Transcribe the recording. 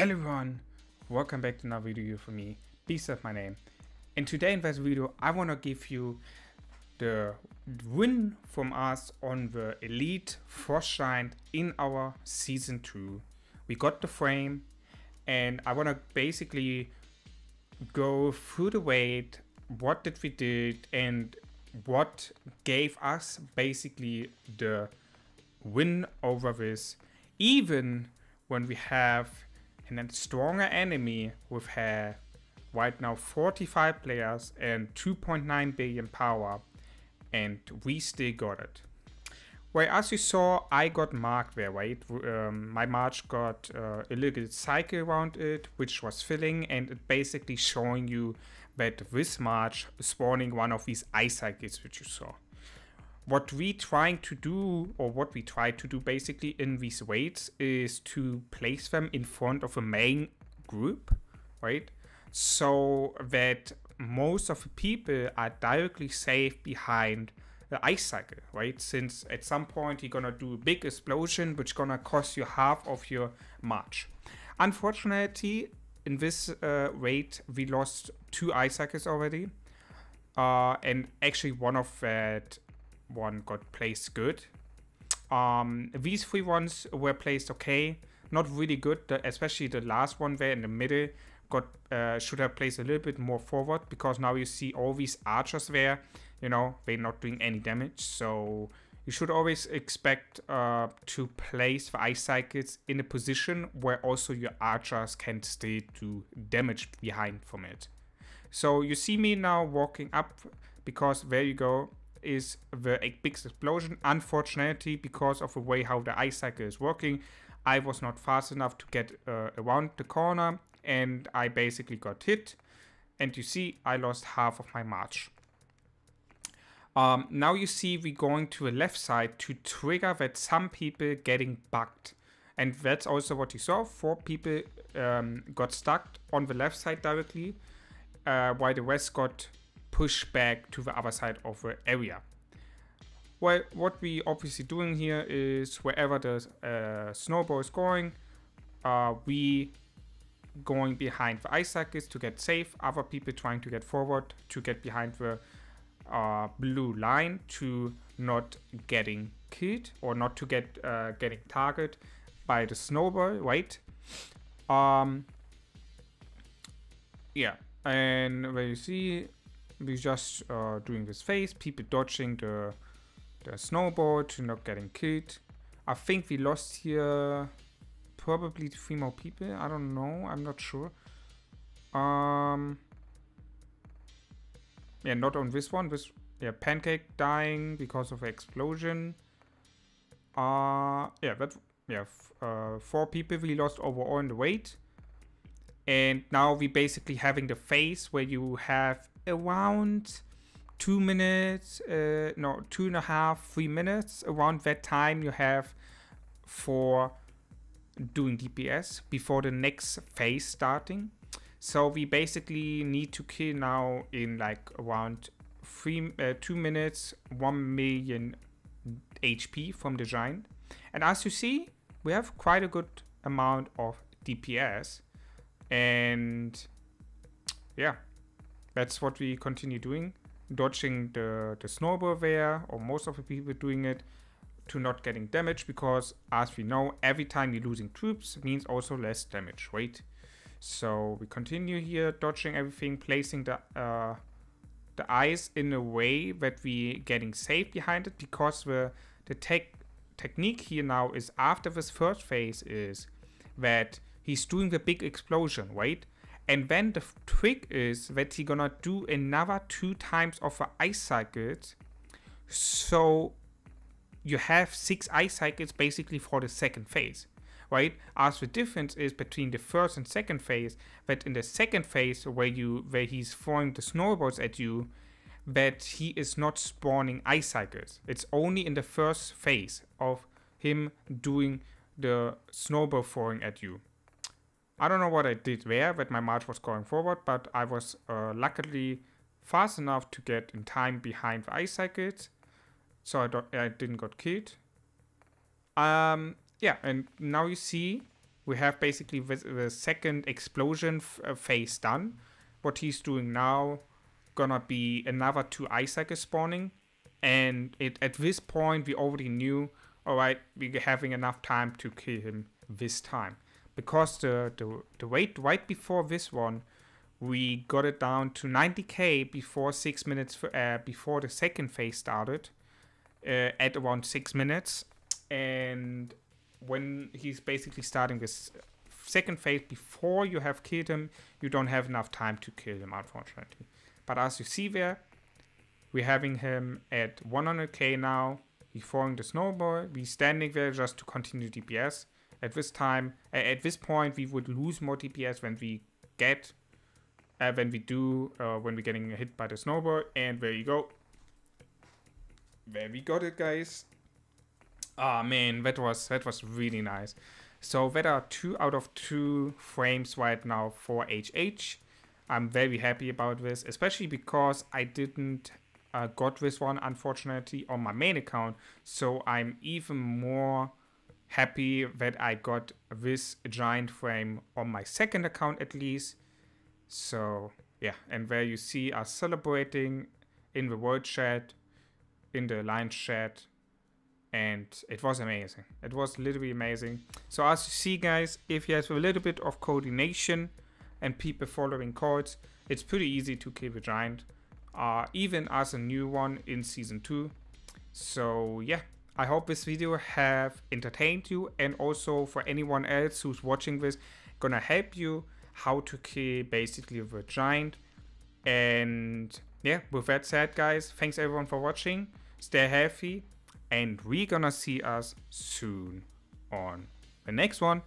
Hello everyone, welcome back to another video from me, Beast of my name. And today in this video I want to give you the win from us on the Elite Frost Giant in our Season 2. We got the frame and I want to basically go through the weight, what did we did and what gave us basically the win over this, even when we have and a stronger enemy with her right now 45 players and 2.9 billion power, and we still got it. Well, as you saw, I got marked there, right? My March got a little cycle around it, which was filling, and it basically showing you that this March spawning one of these ice cycles which you saw. What we trying to do, or what we try to do basically in these weights, is to place them in front of a main group, right? So that most of the people are directly safe behind the ice cycle, right? Since at some point you're gonna do a big explosion which gonna cost you half of your march. Unfortunately, in this weight we lost two ice cycles already, and actually one of that one got placed good. These three ones were placed okay, not really good. Especially the last one there in the middle got should have placed a little bit more forward, because now you see all these archers there, you know, they're not doing any damage. So you should always expect to place the ice cycles in a position where also your archers can still do damage behind from it. So you see me now walking up, because there you go is the big explosion. Unfortunately, because of the way how the ice cycle is working, I was not fast enough to get around the corner, and I basically got hit, and you see I lost half of my march. Now you see we're going to the left side to trigger that some people getting bugged, and that's also what you saw. Four people got stuck on the left side directly, while the rest got push back to the other side of the area. Well, what we obviously doing here is wherever the snowball is going, we going behind the ice cycles to get safe, other people trying to get forward to get behind the blue line to not getting killed or not to get getting targeted by the snowball, right? Yeah, and where you see we just doing this phase, people dodging the snowball to not getting killed. I think we lost here probably 3 more people. I don't know, I'm not sure. Yeah, not on this one. This, yeah, Pancake dying because of explosion. Yeah, but yeah, 4 people we lost overall in the weight. And now we basically having the phase where you have around 2 minutes, no, 2.5, 3 minutes, around that time you have for doing DPS before the next phase starting. So we basically need to kill now in like around 2 minutes 1,000,000 HP from the giant, and as you see we have quite a good amount of DPS, and yeah, that's what we continue doing, dodging the snowball there, or most of the people doing it, to not getting damage, because as we know, every time you're losing troops means also less damage, right? So we continue here, dodging everything, placing the ice in a way that we getting safe behind it, because the technique here now is, after this first phase, is that he's doing the big explosion, right? And then the trick is that he gonna do another 2 times of ice cycles, so you have 6 ice cycles basically for the second phase, right? As the difference is between the first and second phase, that in the second phase where he's throwing the snowballs at you, that he is not spawning ice cycles. It's only in the first phase of him doing the snowball throwing at you. I don't know what I did there, but my march was going forward, but I was luckily fast enough to get in time behind the ice cycles, so I didn't got killed. Yeah, and now you see we have basically the second explosion phase done. What he's doing now, gonna be another 2 Isaac is spawning, and at this point we already knew, alright, we're having enough time to kill him this time. Because the weight right before this one, we got it down to 90k before 6 minutes, before the second phase started, at around 6 minutes. And when he's basically starting this second phase before you have killed him, you don't have enough time to kill him, unfortunately. But as you see there, we're having him at 100k now. He's throwing the snowball. We're standing there just to continue DPS. At this time, at this point, we would lose more DPS when we get, when we're getting hit by the snowball. And there you go. There we got it, guys. Ah, man, that was really nice. So that are 2 out of 2 frames right now for HH. I'm very happy about this, especially because I didn't got this one, unfortunately, on my main account. So I'm even more happy that I got this giant frame on my second account at least. So yeah, and there you see us celebrating in the world chat, in the alliance chat. And it was amazing. It was literally amazing. So as you see, guys, if you have a little bit of coordination and people following codes, it's pretty easy to kill the giant, even as a new one in season 2. So yeah, I hope this video have entertained you, and also for anyone else who's watching this, gonna help you how to kill basically the giant. And yeah, with that said, guys, thanks everyone for watching. Stay healthy. And we're gonna see us soon on the next one.